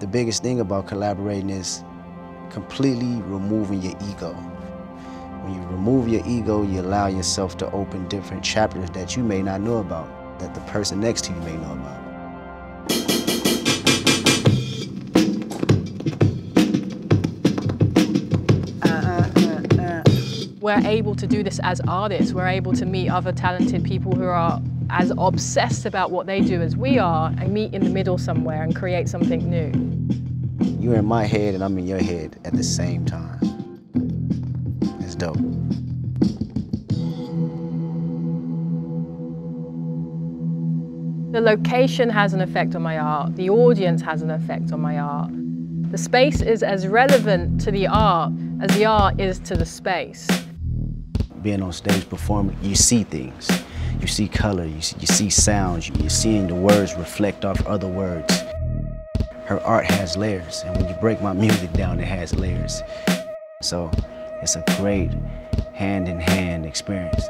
The biggest thing about collaborating is completely removing your ego. When you remove your ego, you allow yourself to open different chapters that you may not know about, that the person next to you may know about. We're able to do this as artists. We're able to meet other talented people who are as obsessed about what they do as we are and meet in the middle somewhere and create something new. You're in my head and I'm in your head at the same time. It's dope. The location has an effect on my art. The audience has an effect on my art. The space is as relevant to the art as the art is to the space. Being on stage performing, you see things. You see color, you see sounds, you're seeing the words reflect off other words. Her art has layers, and when you break my music down, it has layers. So it's a great hand-in-hand experience.